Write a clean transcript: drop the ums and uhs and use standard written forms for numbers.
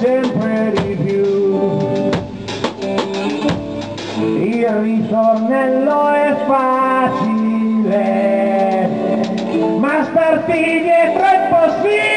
such a pretty view. Il ritornello è facile, ma starti dietro è impossibile.